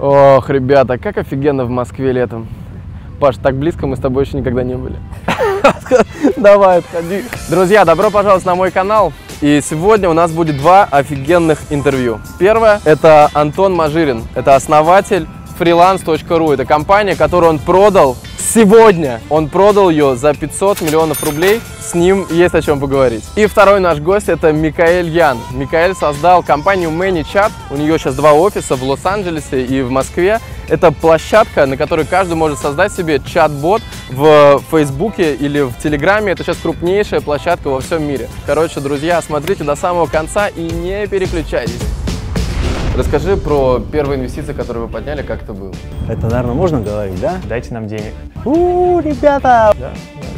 Ох, ребята, как офигенно в Москве летом. Паш, так близко мы с тобой еще никогда не были. Давай, отходи. Друзья, добро пожаловать на мой канал. И сегодня у нас будет два офигенных интервью. Первое – это Антон Мажирин. Это основатель freelance.ru. Это компания, которую он продал сегодня. Он продал ее за 500 миллионов рублей. С ним есть о чем поговорить. И второй наш гость – это Микаэль Ян. Микаэль создал компанию ManyChat. У нее сейчас два офиса в Лос-Анджелесе и в Москве. Это площадка, на которой каждый может создать себе чат-бот в Фейсбуке или в Телеграме. Это сейчас крупнейшая площадка во всем мире. Короче, друзья, смотрите до самого конца и не переключайтесь. Расскажи про первые инвестиции, которые вы подняли, как это было? Это, наверное, можно говорить, да? Дайте нам денег. У-у-у, ребята! Да?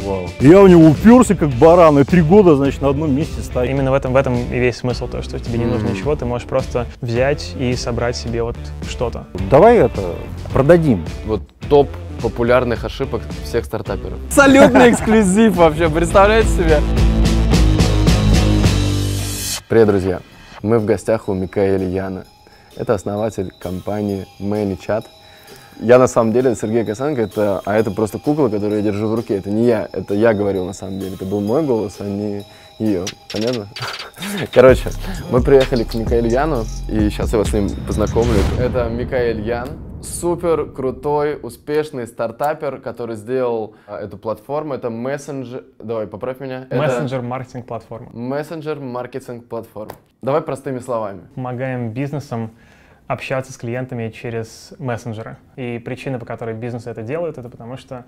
Вау. Я у него уперся как баран, и 3 года, значит, на одном месте стою. Именно в этом и весь смысл, то, что тебе не нужно ничего, ты можешь просто взять и собрать себе вот что-то. Давай это продадим. Вот топ популярных ошибок всех стартаперов. Абсолютный эксклюзив вообще, представляете себе? Привет, друзья. Мы в гостях у Микаэля Яна. Это основатель компании ManyChat. Я на самом деле, Сергей Косенко, это просто кукла, которую я держу в руке. Это не я, это я говорил на самом деле. Это был мой голос, а не ее. Понятно? Короче, мы приехали к Микаэлю Яну, и сейчас я вас с ним познакомлю. Это Микаэль Ян. Супер крутой, успешный стартапер, который сделал эту платформу. Это мессенджер... Давай, поправь меня. Мессенджер-маркетинг-платформа. Мессенджер-маркетинг-платформа. Давай простыми словами. Помогаем бизнесам общаться с клиентами через мессенджеры. И причина, по которой бизнесы это делают, это потому что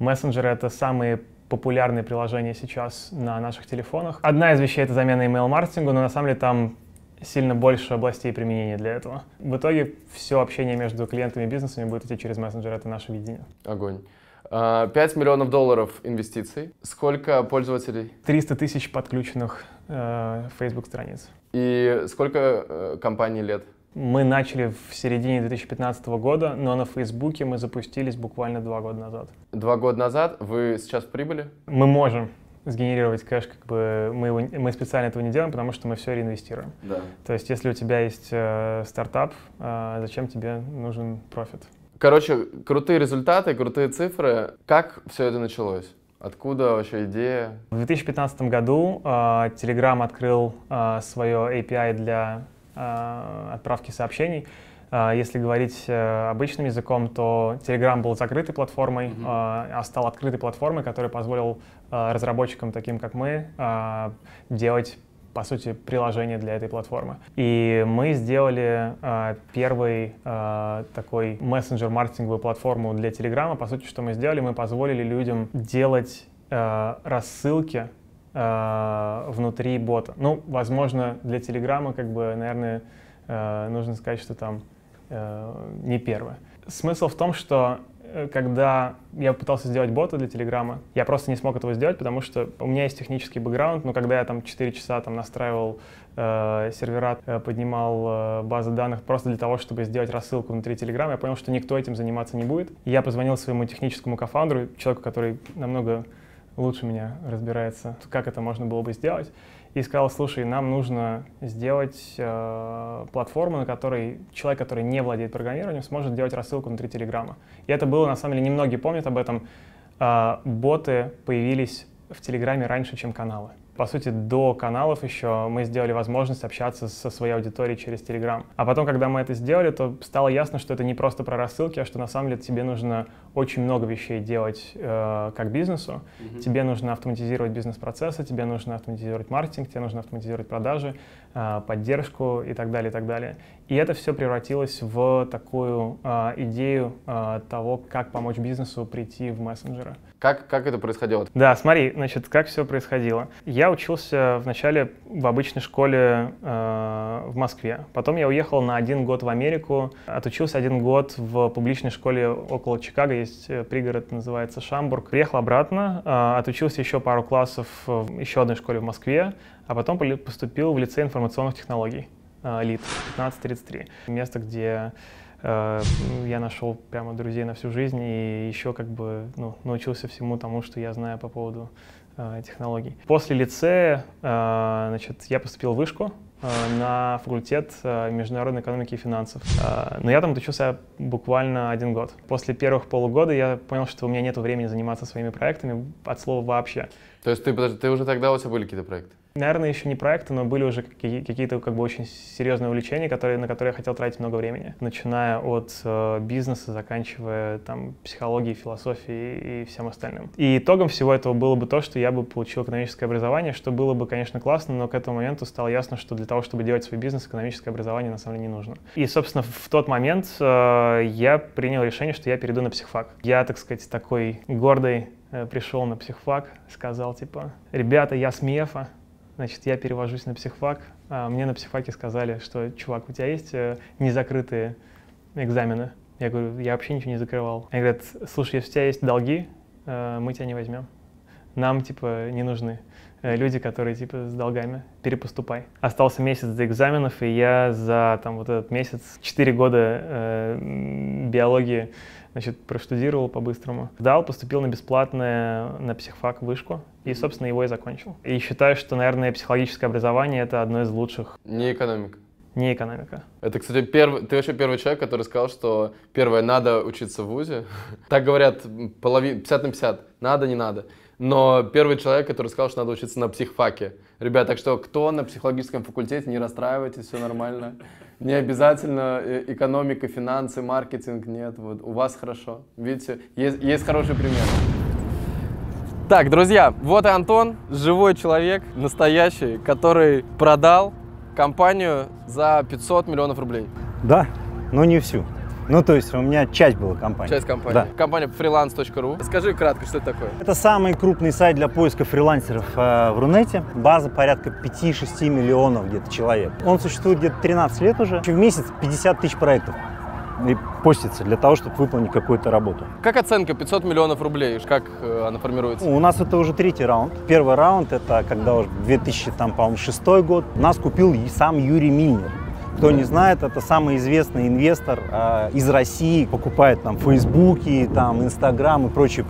мессенджеры — это самые популярные приложения сейчас на наших телефонах. Одна из вещей — это замена email-маркетингу, но на самом деле там сильно больше областей применения для этого. В итоге все общение между клиентами и бизнесами будет идти через мессенджеры. Это наше видение. Огонь. 5 миллионов долларов инвестиций. Сколько пользователей? 300 тысяч подключенных Facebook страниц. И сколько компании лет? Мы начали в середине 2015 года, но на Фейсбуке мы запустились буквально 2 года назад. 2 года назад? Вы сейчас в прибыли? Мы можем сгенерировать кэш, как бы мы специально этого не делаем, потому что мы все реинвестируем. Да. То есть, если у тебя есть стартап, зачем тебе нужен профит? Короче, крутые результаты, крутые цифры. Как все это началось? Откуда вообще идея? В 2015 году Telegram открыл свое API для отправки сообщений. Если говорить обычным языком, то Telegram был закрытой платформой, а стал открытой платформой, которая позволила разработчикам, таким как мы, делать, по сути, приложение для этой платформы. И мы сделали первый такой мессенджер-маркетинговую платформу для Telegram. По сути, что мы сделали? Мы позволили людям делать рассылки внутри бота. Ну, возможно, для Telegram, как бы, наверное, нужно сказать, что там не первое. Смысл в том, что когда я пытался сделать бота для Телеграма, я просто не смог этого сделать, потому что у меня есть технический бэкграунд, но когда я там 4 часа там настраивал сервера, поднимал базы данных просто для того, чтобы сделать рассылку внутри Телеграма, я понял, что никто этим заниматься не будет. И я позвонил своему техническому кофаундеру, человеку, который намного лучше меня разбирается, как это можно было бы сделать, и сказал: слушай, нам нужно сделать платформу, на которой человек, который не владеет программированием, сможет делать рассылку внутри Телеграма. И это было, на самом деле, немногие помнят об этом. Боты появились в Телеграме раньше, чем каналы. По сути, до каналов еще мы сделали возможность общаться со своей аудиторией через Telegram. А потом, когда мы это сделали, то стало ясно, что это не просто про рассылки, а что на самом деле тебе нужно очень много вещей делать как бизнесу. Тебе нужно автоматизировать бизнес-процессы, тебе нужно автоматизировать маркетинг, тебе нужно автоматизировать продажи, поддержку и так далее, и так далее. И это все превратилось в такую идею того, как помочь бизнесу прийти в мессенджеры. Как это происходило? Да, смотри, значит, как все происходило. Я учился вначале в обычной школе в Москве. Потом я уехал на 1 год в Америку. Отучился 1 год в публичной школе около Чикаго. Есть пригород, называется Шамбург. Приехал обратно, отучился еще пару классов в еще одной школе в Москве. А потом поступил в лицей информационных технологий, ЛИТ 1533. Место, где я нашел прямо друзей на всю жизнь и еще как бы научился всему тому, что я знаю по поводу технологий. После лицея, значит, я поступил в вышку, на факультет международной экономики и финансов. Но я там учился буквально 1 год. После первых полугода я понял, что у меня нет времени заниматься своими проектами от слова вообще. То есть ты уже тогда, у тебя были какие-то проекты? Наверное, еще не проекты, но были уже какие-то как бы очень серьезные увлечения, на которые я хотел тратить много времени. Начиная от бизнеса, заканчивая там психологией, философией и всем остальным. И итогом всего этого было бы то, что я бы получил экономическое образование, что было бы, конечно, классно, но к этому моменту стало ясно, что для того, чтобы делать свой бизнес, экономическое образование на самом деле не нужно. И, собственно, в тот момент я принял решение, что я перейду на психфак. Я, так сказать, такой гордый пришел на психфак, сказал типа: «Ребята, я с МИЭФа. Значит, я перевожусь на психфак». Мне на психфаке сказали, что, чувак, у тебя есть незакрытые экзамены? Я говорю, я вообще ничего не закрывал. Они говорят, слушай, если у тебя есть долги, мы тебя не возьмем. Нам, типа, не нужны люди, которые, типа, с долгами. Перепоступай. Остался месяц до экзаменов, и я за, там, вот этот месяц 4 года биологии, значит, проштудировал по-быстрому. Сдал, поступил на бесплатное, на психфак вышку, и, собственно, его и закончил. И считаю, что, наверное, психологическое образование — это одно из лучших. Не экономика. Не экономика. Это, кстати, ты вообще первый человек, который сказал, что первое, надо учиться в вузе. Так говорят, 50 на 50, надо, не надо. Но первый человек, который сказал, что надо учиться на психфаке. Ребят, так что кто на психологическом факультете, не расстраивайтесь, все нормально. Не обязательно экономика, финансы, маркетинг, нет, вот у вас хорошо. Видите, есть хороший пример. Так, друзья, вот и Антон, живой человек, настоящий, который продал компанию за 500 миллионов рублей. Да, но не всю. Ну, то есть у меня часть была компании. Часть компании. Да. Компания freelance.ru. Скажи кратко, что это такое? Это самый крупный сайт для поиска фрилансеров в Рунете. База порядка 5-6 миллионов где-то человек. Он существует где-то 13 лет уже. В месяц 50 тысяч проектов и постится для того, чтобы выполнить какую-то работу. Как оценка 500 миллионов рублей? Как она формируется? У нас это уже 3-й раунд. Первый раунд — это когда уже 2006 год. Нас купил и сам Юрий Мильнер. Кто не знает, это самый известный инвестор из России, покупает там Facebook, там Instagram и прочее.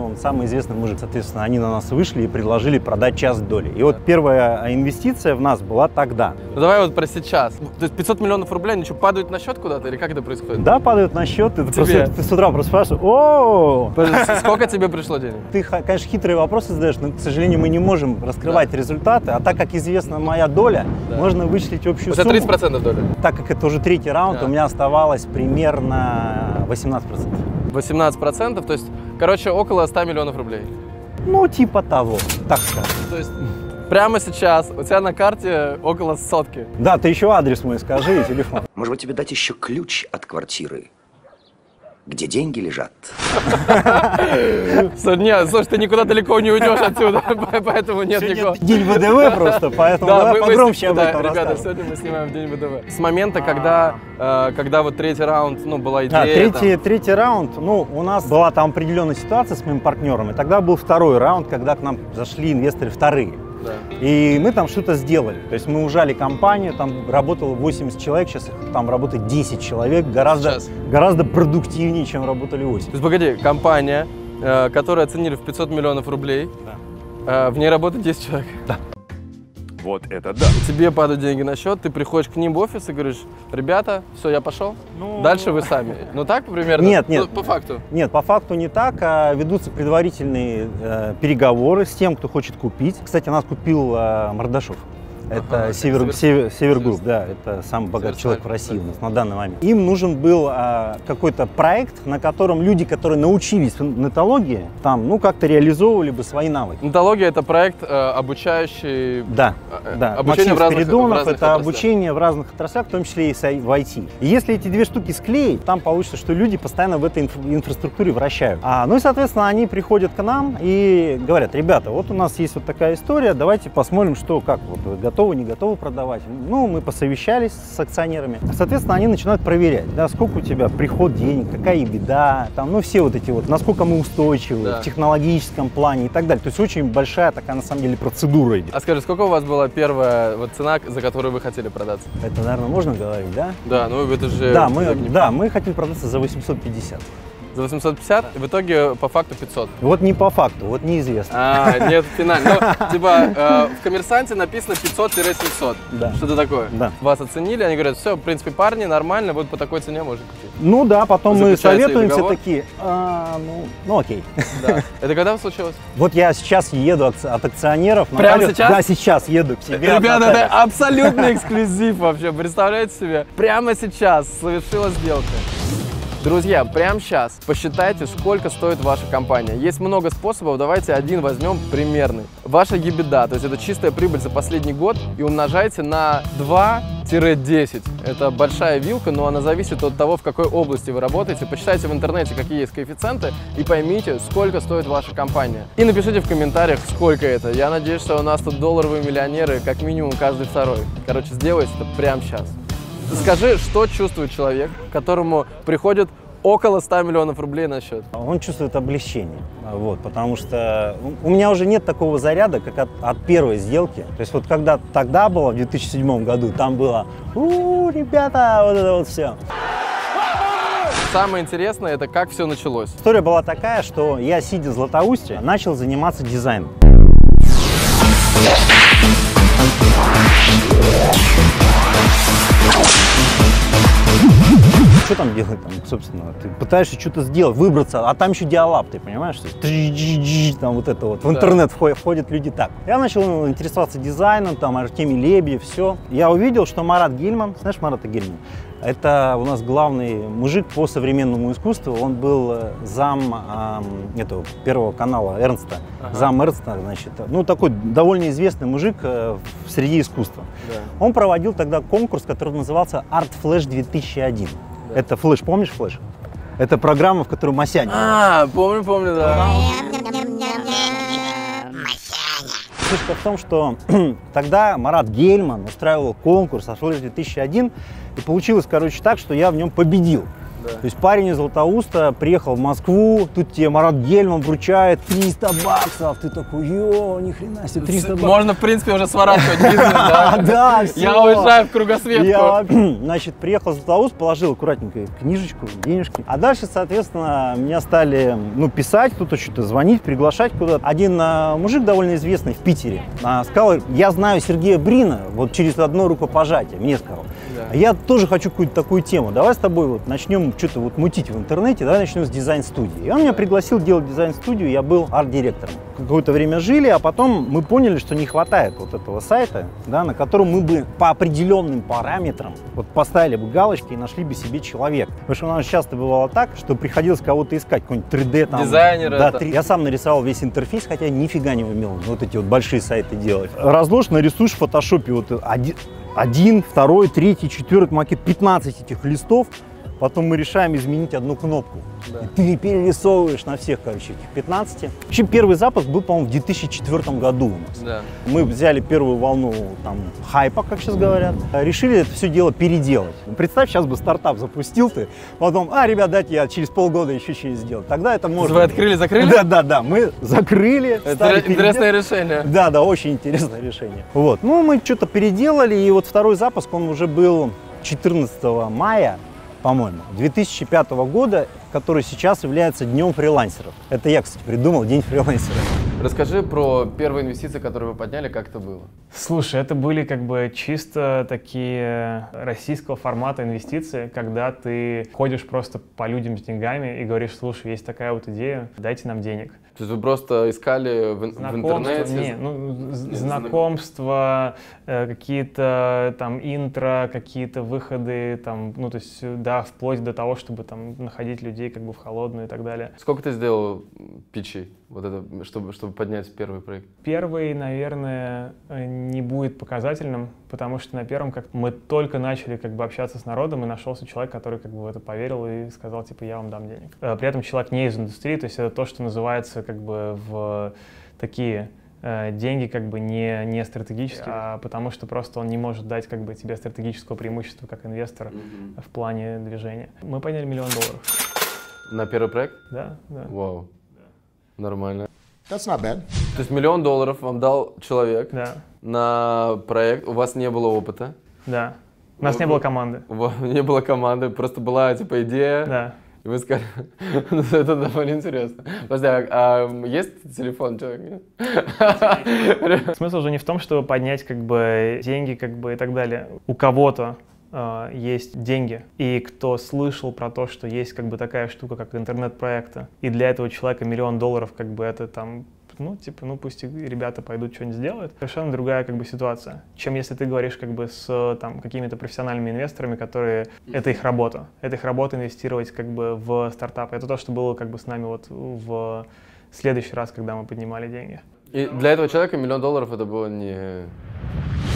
Он самый известный мужик. Соответственно, они на нас вышли и предложили продать часть доли. И вот первая инвестиция в нас была тогда. Ну, давай вот про сейчас. То есть 500 миллионов рублей, они что, падают на счет куда-то или как это происходит? Да, падают на счет. Ты с утра просто спрашиваешь: о, сколько тебе пришло денег? Ты, конечно, хитрые вопросы задаешь, но, к сожалению, мы не можем раскрывать результаты. А так как известна моя доля, можно вычислить общую сумму. 30%. Доля. Так как это уже 3-й раунд, у меня оставалось примерно 18%. 18%, то есть, короче, около 100 миллионов рублей. Ну, типа того, так скажем. То есть, прямо сейчас у тебя на карте около сотки. Да, ты еще адрес мой скажи и телефон. Может быть, тебе дать еще ключ от квартиры, где деньги лежат? Нет, слушай, ты никуда далеко не уйдешь отсюда, поэтому нет никого. День ВДВ просто, поэтому давай погромче об этом расскажем. Ребята, сегодня мы снимаем День ВДВ. С момента, когда вот 3-й раунд, ну, была идея. Да, 3-й раунд, ну, у нас была там определенная ситуация с моим партнером, и тогда был 2-й раунд, когда к нам зашли инвесторы вторые. Да. И мы там что-то сделали. То есть мы ужали компанию, там работало 80 человек, сейчас там работает 10 человек, гораздо продуктивнее, чем работали 8. То есть, погоди, компания, которую оценили в 500 миллионов рублей, да. В ней работает 10 человек. Да. Вот это да. Тебе падают деньги на счет, ты приходишь к ним в офис и говоришь: ребята, все, я пошел, ну... дальше вы сами. Ну так примерно? Нет. По факту? Нет, по факту не так, а ведутся предварительные переговоры с тем, кто хочет купить. Кстати, нас купил Мордашов. Это Север Групп, да, это самый богатый человек в России у нас на данный момент. Им нужен был какой-то проект, на котором люди, которые научились нетологии, там, ну, как-то реализовывали бы свои навыки. Нетология — это проект, обучающий... Да, да. Обучение в разных отраслях, в том числе и в IT. И если эти две штуки склеить, там получится, что люди постоянно в этой инфраструктуре вращают. Ну и, соответственно, они приходят к нам и говорят: ребята, вот у нас есть вот такая история, давайте посмотрим, что, как вот вы готовы. Не готовы продавать. Ну, мы посовещались с акционерами. Соответственно, они начинают проверять, да, сколько у тебя приход денег, какая беда, там, ну, все вот эти вот, насколько мы устойчивы, да, в технологическом плане и так далее. То есть очень большая такая, на самом деле, процедура идет. А скажи, сколько у вас была первая вот цена, за которую вы хотели продаться? Это, наверное, можно говорить, да? Да, ну это же... Да, мы хотели продаться за 850. За 850, да. В итоге по факту 500. Вот не по факту, вот неизвестно. А, нет, финально. Ну, типа в «Коммерсанте» написано 500-700. Да. Что-то такое. Да. Вас оценили, они говорят, все, в принципе, парни, нормально, вот по такой цене можно купить. Ну да, потом мы советуемся такие, ну окей. Да. Это когда случилось? Вот я сейчас еду от акционеров. Прямо сейчас? Да, сейчас еду к себе. Ребята, это абсолютный эксклюзив вообще, представляете себе? Прямо сейчас совершилась сделка. Друзья, прямо сейчас посчитайте, сколько стоит ваша компания. Есть много способов, давайте один возьмем примерный. Ваша EBITDA, то есть это чистая прибыль за последний год, и умножайте на 2-10. Это большая вилка, но она зависит от того, в какой области вы работаете. Посчитайте в интернете, какие есть коэффициенты, и поймите, сколько стоит ваша компания. И напишите в комментариях, сколько это. Я надеюсь, что у нас тут долларовые миллионеры, как минимум каждый второй. Короче, сделайте это прямо сейчас. Скажи, что чувствует человек, которому приходит около 100 миллионов рублей на счет? Он чувствует облегчение, вот, потому что у меня уже нет такого заряда, как от первой сделки. То есть вот когда тогда было, в 2007 году, там было «У-у-у, ребята, вот это вот все». Самое интересное – это как все началось. История была такая, что я, сидя в Златоусте, начал заниматься дизайном. Что там делать, там, собственно, ты пытаешься что-то сделать, выбраться, а там еще диалап, ты понимаешь, там вот это вот, в интернет входят люди так. Я начал интересоваться дизайном, там, Артемий Лебедев, все. Я увидел, что Марат Гельман, знаешь Марата Гельмана? Это у нас главный мужик по современному искусству, он был зам этого первого канала Эрнста, зам Эрнста, значит, ну такой довольно известный мужик в среде искусства. Да. Он проводил тогда конкурс, который назывался «Арт-Флеш 2001». Да. Это флеш, помнишь флеш? Это программа, в которой Масяня. А, помню, помню, да. Фишка в том, что тогда Марат Гельман устраивал конкурс «Арт-Флеш 2001», и получилось, короче, так, что я в нем победил. Да. То есть парень из Златоуста приехал в Москву, тут тебе Марат Гельман вручает 300 баксов, ты такой, йо, ни хрена себе, 300 баксов. Можно, в принципе, уже сворачивать бизнес, да? Да, все. Я уезжаю в кругосветку. Значит, приехал в Златоуст, положил аккуратненько книжечку, денежки. А дальше, соответственно, меня стали, ну, писать, кто-то что-то звонить, приглашать куда-то. Один мужик довольно известный в Питере сказал, я знаю Сергея Брина, вот через одно рукопожатие, мне сказал. Я тоже хочу какую-то такую тему, давай с тобой вот начнем что-то вот мутить в интернете, давай начнем с дизайн-студии. И он меня пригласил делать дизайн-студию, я был арт-директором. Какое-то время жили, а потом мы поняли, что не хватает вот этого сайта, да, на котором мы бы по определенным параметрам вот поставили бы галочки и нашли бы себе человека. Потому что у нас часто бывало так, что приходилось кого-то искать, какой-нибудь 3D там. Дизайнера. Да, 3... Я сам нарисовал весь интерфейс, хотя нифига не умел вот эти вот большие сайты делать. Разложь, нарисуешь в фотошопе вот один, второй, третий, четвертый макет, 15 этих листов. Потом мы решаем изменить одну кнопку. Да. И ты перерисовываешь на всех, короче, этих 15. Вообще, первый запуск был, по-моему, в 2004 году у нас. Да. Мы взяли первую волну там, хайпа, как сейчас говорят, решили это все дело переделать. Представь, сейчас бы стартап запустил ты, потом, ребят, дайте я через полгода еще что-нибудь сделаю. Тогда это можно... Вы открыли-закрыли? Да-да-да, мы закрыли. Это интересное решение. Да-да, очень интересное решение. Вот, ну, мы что-то переделали, и вот второй запуск, он уже был 14 мая. По-моему, 2005 года, который сейчас является днем фрилансеров. Это я, кстати, придумал день фрилансеров. Расскажи про первые инвестиции, которые вы подняли, как это было? Слушай, это были как бы чисто такие российского формата инвестиции, когда ты ходишь просто по людям с деньгами и говоришь, слушай, есть такая вот идея, дайте нам денег. То есть вы просто искали в интернете? Нет, ну, знакомства, какие-то там интро, какие-то выходы, там, ну, то есть, да, вплоть до того, чтобы там находить людей как бы в холодную и так далее. Сколько ты сделал питчей, вот это, чтобы поднять первый проект? Первый, наверное, не будет показательным, потому что на первом как мы только начали как бы общаться с народом, и нашелся человек, который как бы в это поверил и сказал, типа, я вам дам денег. При этом человек не из индустрии, то есть это то, что называется как бы в такие деньги как бы не стратегические, а потому что просто он не может дать как бы тебе стратегического преимущества как инвестор в плане движения. Мы подняли $1 000 000. На первый проект? Да, да. Вау, да. Нормально. That's not bad. То есть $1 000 000 вам дал человек, да, на проект, у вас не было опыта? Да, у нас не было команды. Не было команды, просто была типа идея. Да. И вы сказали, это довольно интересно. Подожди, а есть телефон человека? Смысл же не в том, чтобы поднять как бы деньги как бы и так далее. У кого-то есть деньги, и кто слышал про то, что есть как бы такая штука, как интернет-проекты, и для этого человека $1 миллион как бы это там, ну типа, ну пусть ребята пойдут что-нибудь сделают. Совершенно другая как бы ситуация, чем если ты говоришь как бы с там какими-то профессиональными инвесторами, которые, это их работа. Это их работа инвестировать как бы в стартапы. Это то, что было как бы с нами вот в следующий раз, когда мы поднимали деньги. И для этого человека $1 миллион это было не...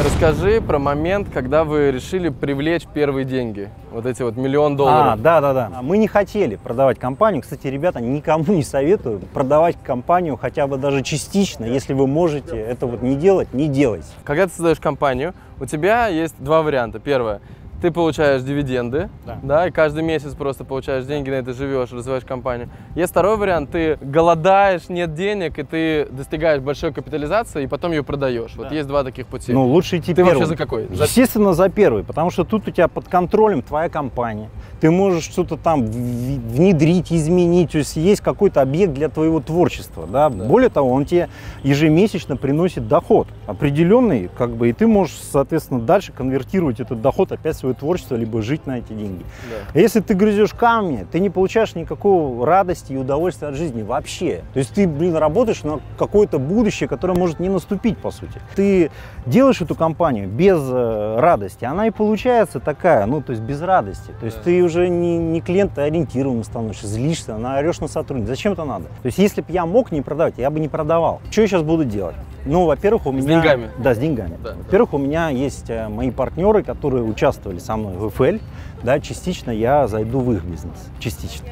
Расскажи про момент, когда вы решили привлечь первые деньги, вот эти вот $1 миллион. Да. Мы не хотели продавать компанию. Кстати, ребята, никому не советую продавать компанию хотя бы даже частично, если вы можете это вот не делать, не делайте. Когда ты создаешь компанию, у тебя есть два варианта. Первое. Ты получаешь дивиденды, да, и каждый месяц просто получаешь деньги, на это живешь, развиваешь компанию. Есть второй вариант, ты голодаешь, нет денег, и ты достигаешь большой капитализации, и потом ее продаешь. Да. Вот есть два таких пути. Ну, лучше идти первый. Ты вообще за какой? Естественно, за первый, потому что тут у тебя под контролем твоя компания. Ты можешь что-то там внедрить, изменить, то есть есть какой-то объект для твоего творчества, да? Да. Более того, он тебе ежемесячно приносит доход определенный, как бы, и ты можешь, соответственно, дальше конвертировать этот доход опять в свое творчество, либо жить на эти деньги. Да. Если ты грызешь камни, ты не получаешь никакого радости и удовольствия от жизни вообще. То есть ты, блин, работаешь на какое-то будущее, которое может не наступить, по сути. Ты делаешь эту компанию без радости, она и получается такая, ну, то есть без радости. То есть ты уже не клиентоориентированным становишься, злишься, орешь на сотрудника. Зачем это надо? То есть если бы я мог не продавать, я бы не продавал. Что я сейчас буду делать? Ну, во-первых, у меня... С деньгами. Да, с деньгами. Да, во-первых, у меня есть мои партнеры, которые участвовали со мной в FL, да, частично я зайду в их бизнес, частично.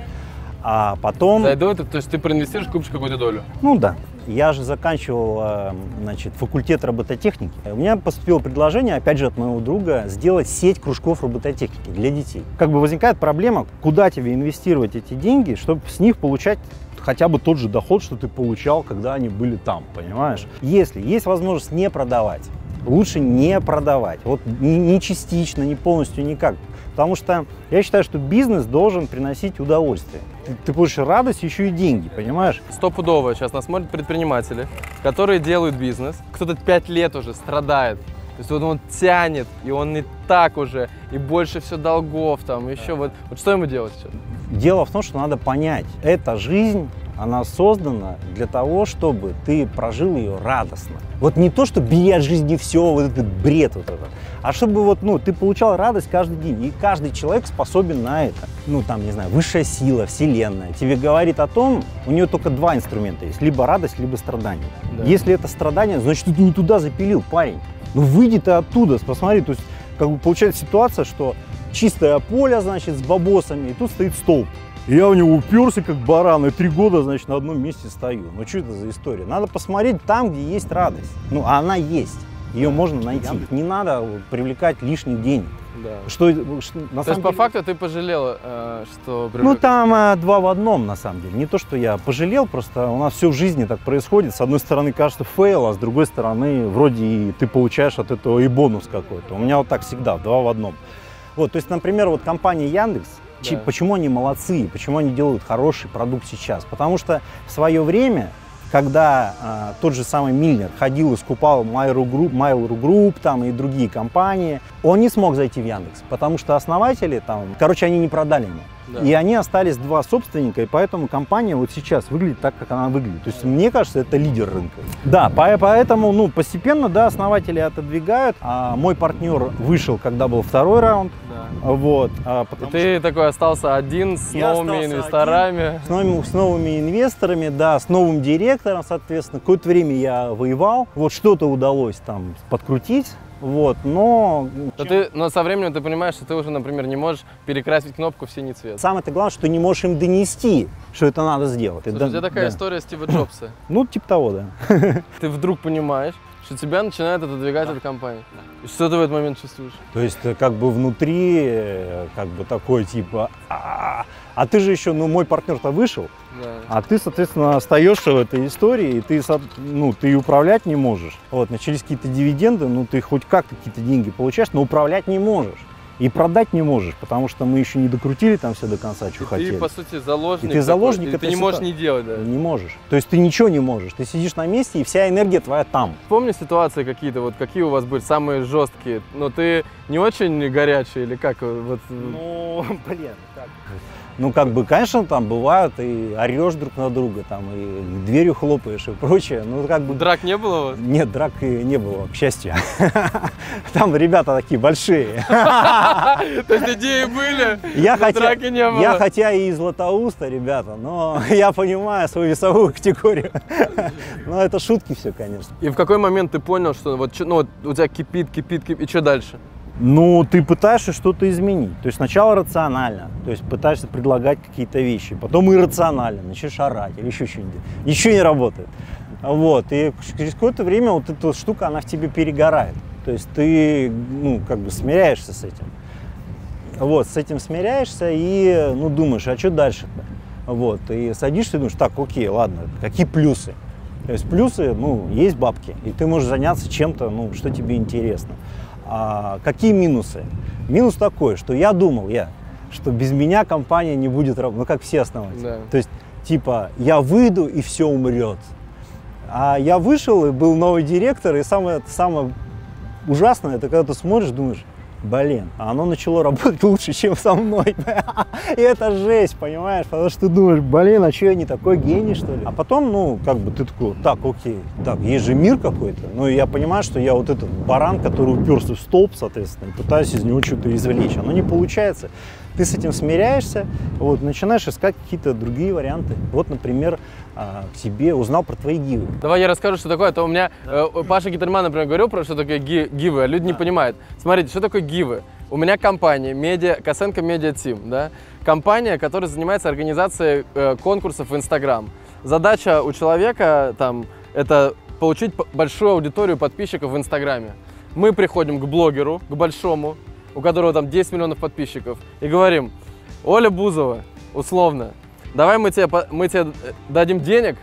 А потом... Зайду, это, то есть ты проинвестируешь, купишь какую-то долю? Ну да. Я же заканчивал, значит, факультет робототехники. У меня поступило предложение, опять же, от моего друга, сделать сеть кружков робототехники для детей. Как бы возникает проблема, куда тебе инвестировать эти деньги, чтобы с них получать хотя бы тот же доход, что ты получал, когда они были там, понимаешь? Если есть возможность не продавать, лучше не продавать. Вот не частично, не полностью, никак. Потому что я считаю, что бизнес должен приносить удовольствие. Ты получишь радость, еще и деньги, понимаешь? Стопудово сейчас нас смотрят предприниматели, которые делают бизнес. Кто-то 5 лет уже страдает. То есть вот он тянет, и он не так уже, и больше все долгов там, еще вот. Вот что ему делать сейчас? Дело в том, что надо понять, эта жизнь, она создана для того, чтобы ты прожил ее радостно. Вот не то, что бери от жизни все, вот этот бред вот этот, а чтобы вот, ну, ты получал радость каждый день. И каждый человек способен на это. Ну, там, не знаю, высшая сила, вселенная тебе говорит о том, у нее только два инструмента есть, либо радость, либо страдание. Да. Если это страдание, значит, ты не туда запилил, парень. Ну, выйди ты оттуда, посмотри, то есть, как бы получается ситуация, что чистое поле, значит, с бабосами, и тут стоит столб. Я в него уперся, как баран, и 3 года, значит, на одном месте стою. Ну, что это за история? Надо посмотреть там, где есть радость. Ну, а она есть. Ее можно найти. Не надо привлекать лишних денег. Да. Что, на самом деле... по факту ты пожалел, что... привлек... Ну, там 2 в 1, на самом деле. Не то, что я пожалел, просто у нас все в жизни так происходит. С одной стороны, кажется, фейл, а с другой стороны, вроде и ты получаешь от этого и бонус какой-то. У меня вот так всегда, 2 в 1. Вот, то есть, например, вот компания Яндекс. Да. Почему они молодцы, почему они делают хороший продукт сейчас? Потому что в свое время, когда тот же самый Мильнер ходил и скупал Mail.ru Group там, и другие компании, он не смог зайти в Яндекс, потому что основатели там, короче, они не продали ему. Да. И они остались 2 собственника, и поэтому компания вот сейчас выглядит так, как она выглядит. То есть, мне кажется, это лидер рынка. Да, поэтому, ну, постепенно, да, основатели отодвигают. А мой партнер вышел, когда был 2-й раунд. Да. Вот. Ты такой остался один с новыми инвесторами. С новыми инвесторами, да, с новым директором, соответственно. Какое-то время я воевал. Вот что-то удалось там подкрутить. Вот, но со временем ты понимаешь, что ты уже, например, не можешь перекрасить кнопку в синий цвет. Самое-то главное, что ты не можешь им донести, что это надо сделать. Слушай, у тебя такая история Стива Джобса. Ну, типа того, да. Ты вдруг понимаешь, что тебя начинает отодвигать от компании. Да. Что ты в этот момент чувствуешь? То есть, как бы внутри, как бы такой, типа, а ты же еще, ну, мой партнер-то вышел. Да. А ты, соответственно, остаешься в этой истории, и ты, ну, ты управлять не можешь. Вот, начались какие-то дивиденды, ну, ты хоть как-то какие-то деньги получаешь, но управлять не можешь. и продать не можешь, потому что мы еще не докрутили там все до конца, что хотели. Ты, по сути, заложник. И ты заложник. И ты не можешь не делать, да. Не можешь. То есть ты ничего не можешь. Ты сидишь на месте, и вся энергия твоя там. Помню ситуации какие-то, вот какие у вас были самые жесткие? Но ты не очень горячий или как? Вот... Ну, блин, так. Ну, как бы, конечно, там бывают, и орешь друг на друга, там, и дверью хлопаешь, и прочее. Ну, как бы... Драк не было? Нет, драк и не было, к счастью. Там ребята такие большие. То есть идеи были, но драки не было? Я хотя и из Златоуста, ребята, но я понимаю свою весовую категорию. Но это шутки все, конечно. И в какой момент ты понял, что вот у тебя кипит, кипит, кипит, и что дальше? Ну, ты пытаешься что-то изменить. То есть сначала рационально, то есть пытаешься предлагать какие-то вещи, потом иррационально, начинаешь орать или еще что-нибудь. Ничего не работает. Вот, и через какое-то время вот эта вот штука, она в тебе перегорает. То есть ты, ну, как бы смиряешься с этим. Вот, с этим смиряешься и, ну, думаешь, а что дальше-то? Вот, и садишься и думаешь, так, окей, ладно, какие плюсы? То есть плюсы, ну, есть бабки, и ты можешь заняться чем-то, ну, что тебе интересно. А какие минусы? Минус такой, что я думал, что без меня компания не будет работать, ну, как все основатели. Да. То есть, типа, я выйду, и все умрет. А я вышел, и был новый директор, и самое ужасное, это когда ты смотришь, думаешь, блин, оно начало работать лучше, чем со мной. И это жесть, понимаешь, потому что ты думаешь, блин, а что я не такой гений, что ли? А потом, ну, как бы ты такой, так, окей, так, есть же мир какой-то. Ну, и я понимаю, что я вот этот баран, который уперся в столб, соответственно, и пытаюсь из него что-то извлечь. Оно не получается. Ты с этим смиряешься, вот, начинаешь искать какие-то другие варианты. Вот, например, тебе узнал про твои гивы. Давай я расскажу, что такое, а то у меня Паша Гитерман, например, говорил про что такое гивы, а люди не понимают. Смотрите, что такое гивы? У меня компания, Косенко Media Team, да? Компания, которая занимается организацией конкурсов в Instagram. Задача у человека, там, это получить большую аудиторию подписчиков в Инстаграме. Мы приходим к блогеру, к большому, у которого там 10 миллионов подписчиков, и говорим: Оля Бузова, условно, давай мы тебе дадим денег,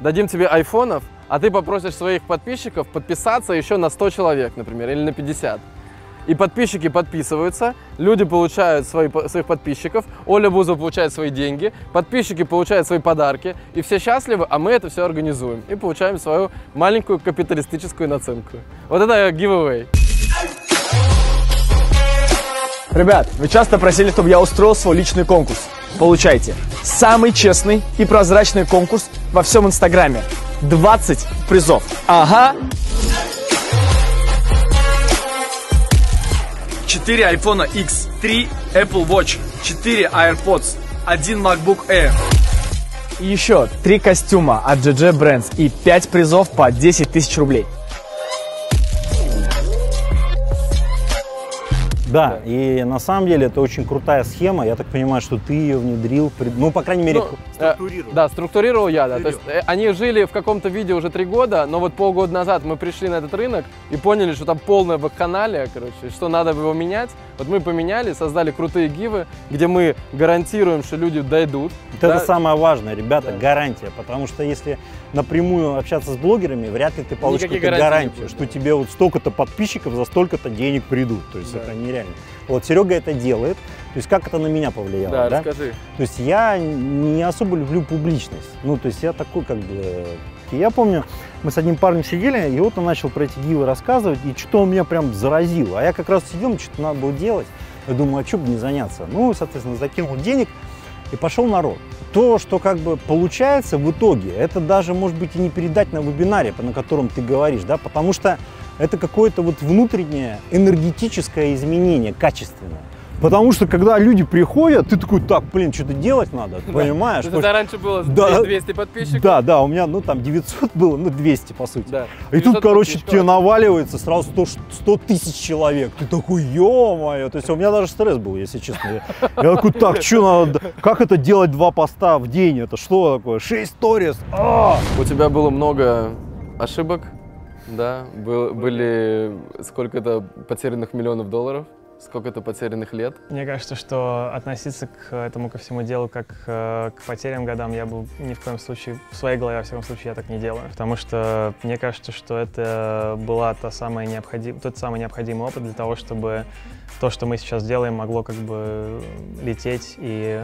дадим тебе айфонов, а ты попросишь своих подписчиков подписаться еще на 100 человек, например, или на 50. И подписчики подписываются, люди получают своих подписчиков, Оля Бузова получает свои деньги, подписчики получают свои подарки, и все счастливы, а мы это все организуем. И получаем свою маленькую капиталистическую наценку. Вот это giveaway. Ребят, вы часто просили, чтобы я устроил свой личный конкурс. Получайте. Самый честный и прозрачный конкурс во всем Инстаграме. 20 призов. Ага. 4 iPhone X, 3 Apple Watch, 4 AirPods, 1 MacBook Air. И еще 3 костюма от GG Brands и 5 призов по 10 000 рублей. Да, и на самом деле это очень крутая схема, я так понимаю, что ты ее внедрил, ну, по крайней мере, структурировал. Да, структурировал я, да, то есть они жили в каком-то виде уже 3 года, но вот полгода назад мы пришли на этот рынок и поняли, что там полная вакханалия, короче, что надо его менять. Вот мы поменяли, создали крутые гивы, где мы гарантируем, что люди дойдут. Вот да? Это самое важное, ребята, да. Гарантия, потому что если напрямую общаться с блогерами, вряд ли ты получишь гарантию, что тебе вот столько-то подписчиков за столько-то денег придут, то есть да. Это нереально. Вот Серега это делает, то есть как это на меня повлияло, да? Расскажи. То есть я не особо люблю публичность, ну, то есть я такой, как бы, я помню, мы с одним парнем сидели, и вот он начал про эти гивы рассказывать, и что-то меня прям заразило, а я как раз сидел, что-то надо было делать, я думаю, а что бы не заняться, ну, соответственно, закинул денег, и пошел народ. То, что как бы получается в итоге, это даже, может быть, и не передать на вебинаре, на котором ты говоришь, да, потому что это какое-то вот внутреннее энергетическое изменение, качественное. Потому что, когда люди приходят, ты такой, так, блин, что-то делать надо, понимаешь? Это раньше было 200 подписчиков. Да, у меня, ну, там 900 было, ну, 200, по сути. И тут, короче, тебе наваливается сразу 100 тысяч человек. Ты такой, ё-моё, то есть у меня даже стресс был, если честно. Я такой, так, что надо, как это делать 2 поста в день, это что такое, 6 сторис? У тебя было много ошибок, да, были сколько-то потерянных миллионов долларов. Сколько-то потерянных лет. Мне кажется, что относиться к этому ко всему делу как к потерянным годам я бы ни в коем случае, в своей голове, во всяком случае, я так не делаю. Потому что мне кажется, что это был тот самый необходимый опыт для того, чтобы то, что мы сейчас делаем, могло как бы лететь, и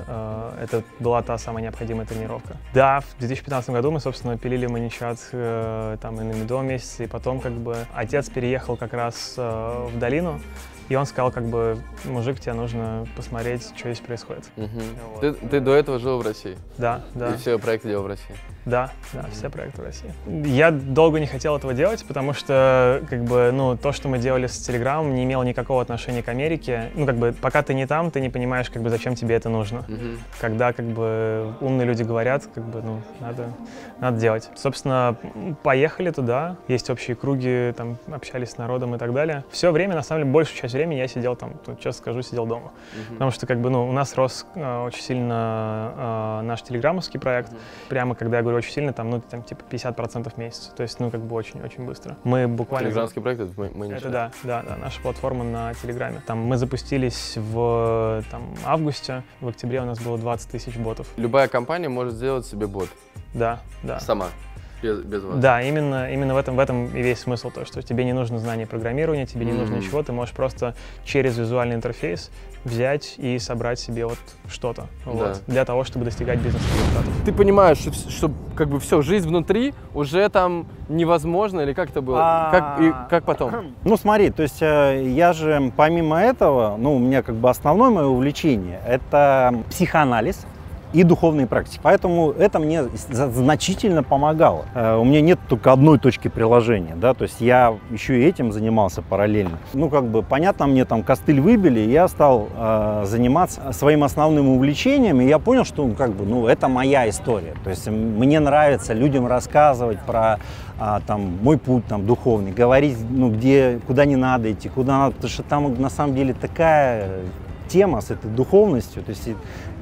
это была та самая необходимая тренировка. Да, в 2015 году мы, собственно, пилили ManyChat там и на медовом месяце, и потом как бы отец переехал как раз в долину, и он сказал, как бы, мужик, тебе нужно посмотреть, что здесь происходит. Вот. Ты до этого жил в России? Да, да. И все проекты делал в России? Да, да, все проекты в России. Я долго не хотел этого делать, потому что, как бы, ну, то, что мы делали с Telegram, не имело никакого отношения к Америке. Ну, как бы, пока ты не там, ты не понимаешь, как бы, зачем тебе это нужно. Когда, как бы, умные люди говорят, как бы, ну, надо делать. Собственно, поехали туда, есть общие круги, там, общались с народом и так далее. Все время, на самом деле, большую часть времени я сидел там, честно скажу, сидел дома. Потому что, как бы, ну, у нас рос очень сильно наш телеграммовский проект. Прямо, когда я говорю очень сильно, там, ну, там, типа, 50% в месяц. То есть, ну, как бы, очень-очень быстро. Мы буквально... Телеграммовский проект — это ManyChat? Это да, наша платформа на Телеграме. Там мы запустились в, там, августе, в октябре у нас было 20 тысяч ботов. Любая компания может сделать себе бот? Да, да. Сама? Без вас. Да, именно в этом и весь смысл, то, что тебе не нужно знание программирования, тебе не нужно ничего, ты можешь просто через визуальный интерфейс взять и собрать себе вот что-то, вот, для того, чтобы достигать бизнес-результатов. Ты понимаешь, что как бы все, жизнь внутри уже там невозможно, или как это было? Как потом? Ну смотри, то есть я же помимо этого, ну у меня как бы основное мое увлечение – это психоанализ и духовные практики. Поэтому это мне значительно помогало. У меня нет только одной точки приложения, да, то есть я еще и этим занимался параллельно. Ну, как бы, понятно, мне там костыль выбили, и я стал заниматься своим основным увлечением, и я понял, что, как бы, ну, это моя история. То есть мне нравится людям рассказывать про там, мой путь там, духовный, говорить, ну, куда не надо идти, куда надо, потому что там, на самом деле, такая тема с этой духовностью, то есть,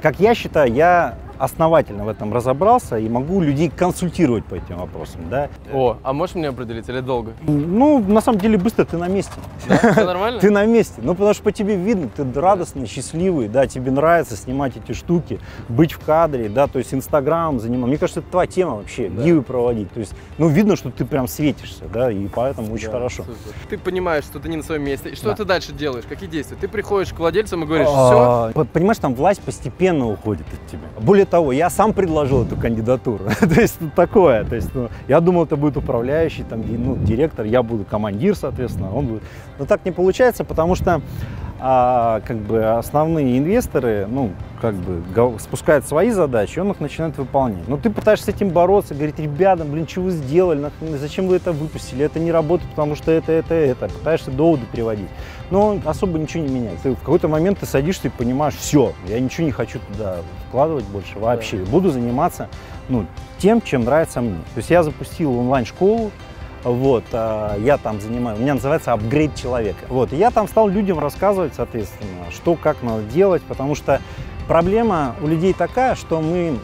как я считаю, я основательно в этом разобрался и могу людей консультировать по этим вопросам, да. А можешь мне определить, или долго? Ну, на самом деле, быстро ты на месте. Да? Все нормально? Ты на месте, ну, потому что по тебе видно, ты радостный, счастливый, да, тебе нравится снимать эти штуки, быть в кадре, да, то есть Instagram заниматься. Мне кажется, это твоя тема вообще, гивы проводить, то есть, ну, видно, что ты прям светишься, да, и поэтому очень хорошо. Супер. Ты понимаешь, что ты не на своем месте, и что ты дальше делаешь, какие действия? Ты приходишь к владельцам и говоришь, все. Понимаешь, там власть постепенно уходит от тебя. Более того, я сам предложил эту кандидатуру, то есть такое, то есть, ну, я думал, это будет управляющий, там, ну, директор, я буду командир, соответственно, он будет, но так не получается, потому что как бы основные инвесторы, ну, как бы спускают свои задачи, он их начинает выполнять. Но ты пытаешься с этим бороться, говорит, ребята, блин, что вы сделали, зачем вы это выпустили, это не работает, потому что это. Пытаешься доводы приводить, но особо ничего не меняется. В какой-то момент ты садишься и понимаешь, все, я ничего не хочу туда вкладывать больше вообще, буду заниматься, ну, тем, чем нравится мне. То есть я запустил онлайн-школу. Вот, я там занимаюсь, у меня называется «Апгрейд человека». Вот, и я там стал людям рассказывать, соответственно, что, как надо делать, потому что проблема у людей такая, что мы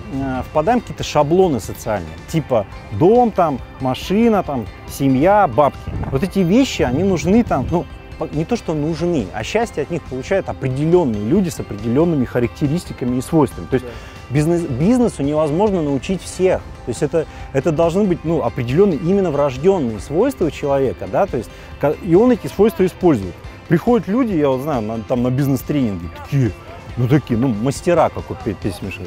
впадаем в какие-то шаблоны социальные, типа дом, там, машина, там, семья, бабки. Вот эти вещи, они нужны там, ну, не то, что нужны, а счастье от них получают определенные люди с определенными характеристиками и свойствами. То есть бизнесу невозможно научить всех. То есть это должны быть, ну, определенные именно врожденные свойства у человека, да, то есть, и он эти свойства использует. Приходят люди, я вот знаю, там на бизнес-тренинги, такие, мастера, как вот песни Миши,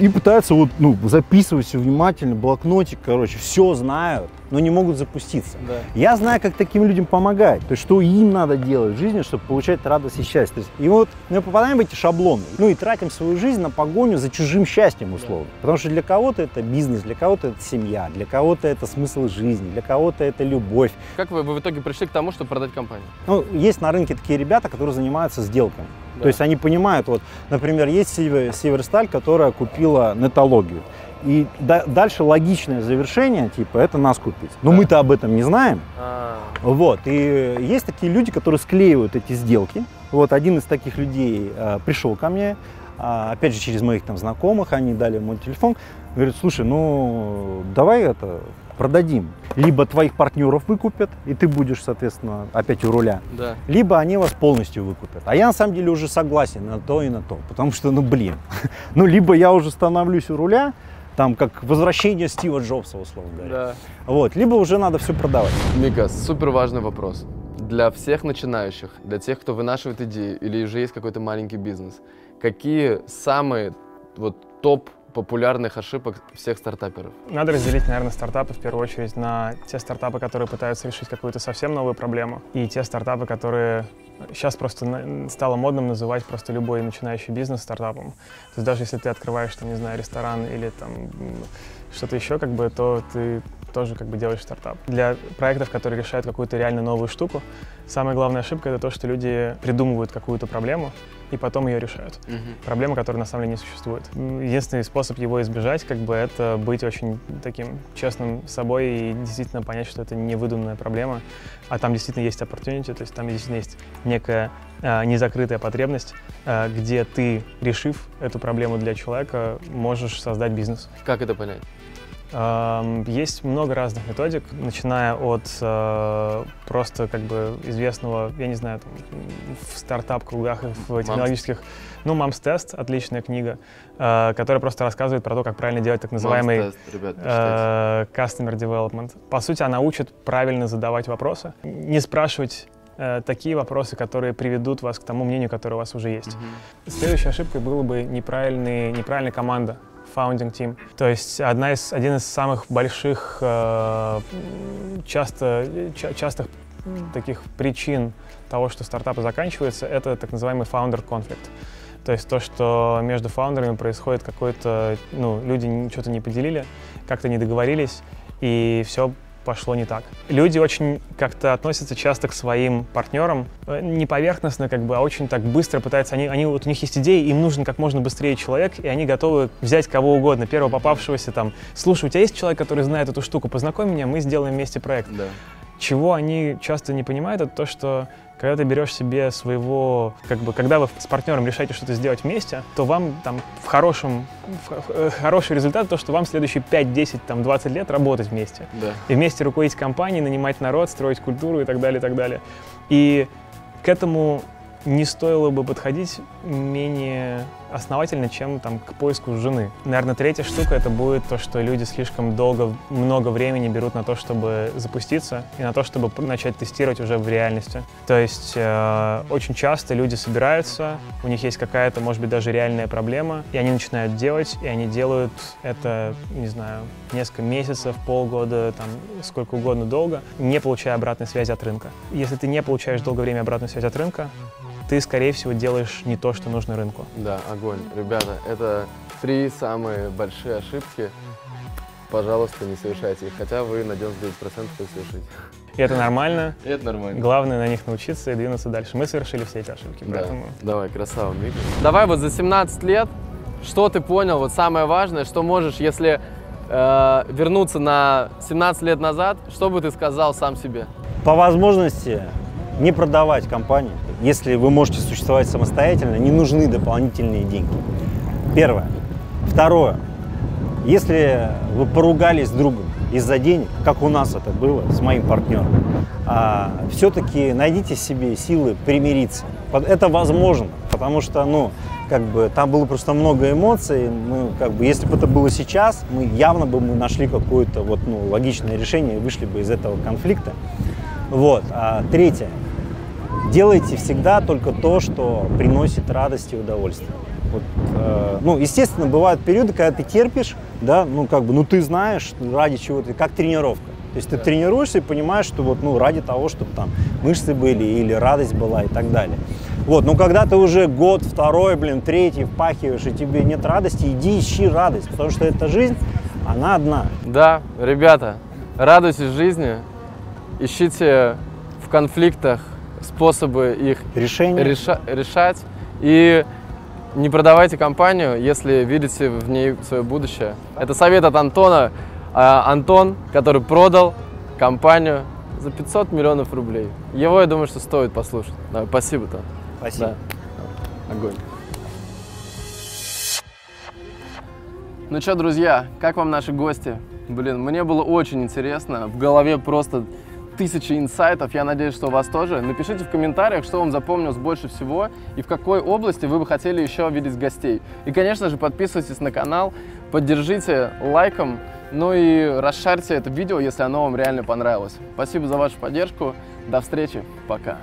и пытаются вот, ну, записывать все внимательно, блокнотик, короче, все знают, но не могут запуститься. Я знаю, как таким людям помогать, то есть что им надо делать в жизни, чтобы получать радость и счастье. То есть, и вот мы попадаем в эти шаблоны, ну и тратим свою жизнь на погоню за чужим счастьем, условно. Потому что для кого-то это бизнес, для кого-то это семья, для кого-то это смысл жизни, для кого-то это любовь. Как вы в итоге пришли к тому, чтобы продать компанию? Ну, есть на рынке такие ребята, которые занимаются сделками. То есть они понимают, вот, например, есть Северсталь, которая купила Нетологию. И дальше логичное завершение, типа, это нас купить. Но мы-то об этом не знаем. Вот, и есть такие люди, которые склеивают эти сделки. Вот, один из таких людей пришел ко мне, Опять же, через моих там знакомых они дали мой телефон. Говорят, слушай, ну давай это продадим. Либо твоих партнеров выкупят, и ты будешь, соответственно, опять у руля. Да. Либо они вас полностью выкупят. А я на самом деле уже согласен на то и на то. Потому что, ну блин, ну либо я уже становлюсь у руля, там как возвращение Стива Джобса, условно говоря. Да. Вот, либо уже надо все продавать. Мика, супер важный вопрос. Для всех начинающих, для тех, кто вынашивает идею или уже есть какой-то маленький бизнес, какие самые вот топ популярных ошибок всех стартаперов? Надо разделить, наверное, стартапы в первую очередь на те стартапы, которые пытаются решить какую-то совсем новую проблему, и те стартапы, которые сейчас просто стало модным называть просто любой начинающий бизнес стартапом. То есть даже если ты открываешь, там, не знаю, ресторан или там что-то еще, как бы, то ты тоже как бы делаешь стартап. Для проектов, которые решают какую-то реально новую штуку, самая главная ошибка — это то, что люди придумывают какую-то проблему и потом ее решают. Проблема, которая на самом деле не существует. Единственный способ его избежать, как бы, это быть очень таким честным собой и действительно понять, что это не выдуманная проблема, а там действительно есть opportunity, то есть там действительно есть некая незакрытая потребность, где ты, решив эту проблему для человека, можешь создать бизнес. Как это понять? Есть много разных методик, начиная от просто как бы известного, я не знаю, там, в стартап-кругах и в технологических, ну, Мамс-тест, отличная книга, которая просто рассказывает про то, как правильно делать так называемый customer development. По сути, она учит правильно задавать вопросы, не спрашивать такие вопросы, которые приведут вас к тому мнению, которое у вас уже есть. Следующей ошибкой было бы неправильная команда. Founding team. То есть один из самых больших частых таких причин того, что стартапы заканчиваются, это так называемый founder conflict. То есть то, что между фаундерами происходит какой-то, ну, люди что-то не поделили, как-то не договорились, и все пошло не так. Люди очень как-то относятся часто к своим партнерам, не поверхностно, как бы, а очень так быстро пытаются. Вот у них есть идеи, им нужен как можно быстрее человек, и они готовы взять кого угодно, первого попавшегося там. Слушай, у тебя есть человек, который знает эту штуку, познакомь меня, мы сделаем вместе проект. Да. Чего они часто не понимают, это то, что когда ты берешь себе своего, как бы, когда вы с партнером решаете что-то сделать вместе, то вам там хороший результат то, что вам следующие 5, 10, там, 20 лет работать вместе. Да. И вместе руководить компанией, нанимать народ, строить культуру и так далее, и так далее. И к этому не стоило бы подходить менее основательно, чем там к поиску жены. Наверное, третья штука — это будет то, что люди слишком много времени берут на то, чтобы запуститься и на то, чтобы начать тестировать уже в реальности. То есть очень часто люди собираются, у них есть какая-то, может быть, даже реальная проблема, и они начинают делать, и они делают это, не знаю, несколько месяцев, полгода, там, сколько угодно долго, не получая обратной связи от рынка. Если ты не получаешь долгое время обратную связь от рынка, ты, скорее всего, делаешь не то, что нужно рынку. Да, огонь. Ребята, это 3 самые большие ошибки. Пожалуйста, не совершайте их, хотя вы на 99% их совершите. И это нормально. Это нормально. Главное на них научиться и двинуться дальше. Мы совершили все эти ошибки, да. Поэтому... Давай, красава, Мика. Давай вот за 17 лет, что ты понял, вот самое важное, что можешь, если вернуться на 17 лет назад, что бы ты сказал сам себе? По возможности не продавать компанию. Если вы можете существовать самостоятельно, не нужны дополнительные деньги. Первое. Второе. Если вы поругались с другом из-за денег, как у нас это было с моим партнером, все-таки найдите себе силы примириться. Это возможно, потому что, ну, как бы, там было просто много эмоций. Мы, как бы, если бы это было сейчас, мы явно бы нашли какое-то вот, ну, логичное решение и вышли бы из этого конфликта. Вот. А третье. Делайте всегда только то, что приносит радость и удовольствие. Вот, ну, естественно, бывают периоды, когда ты терпишь, да, ну, как бы, ну, ты знаешь, ради чего ты, как тренировка. То есть ты тренируешься и понимаешь, что вот, ну, ради того, чтобы там мышцы были или радость была и так далее. Вот, но когда ты уже год, второй, блин, третий впахиваешь, и тебе нет радости, иди ищи радость, потому что эта жизнь, она одна. Да, ребята, радуйтесь жизни, ищите в конфликтах способы их решать, и не продавайте компанию, если видите в ней свое будущее. Это совет от Антона. Антон, который продал компанию за 500 миллионов рублей. Его, я думаю, что стоит послушать. Да, спасибо, Антон. Спасибо. Да. Огонь. Ну что, друзья, как вам наши гости? Блин, мне было очень интересно, в голове просто тысячи инсайтов, я надеюсь, что у вас тоже. Напишите в комментариях, что вам запомнилось больше всего и в какой области вы бы хотели еще видеть гостей. И, конечно же, подписывайтесь на канал, поддержите лайком, ну и расшарьте это видео, если оно вам реально понравилось. Спасибо за вашу поддержку, до встречи, пока!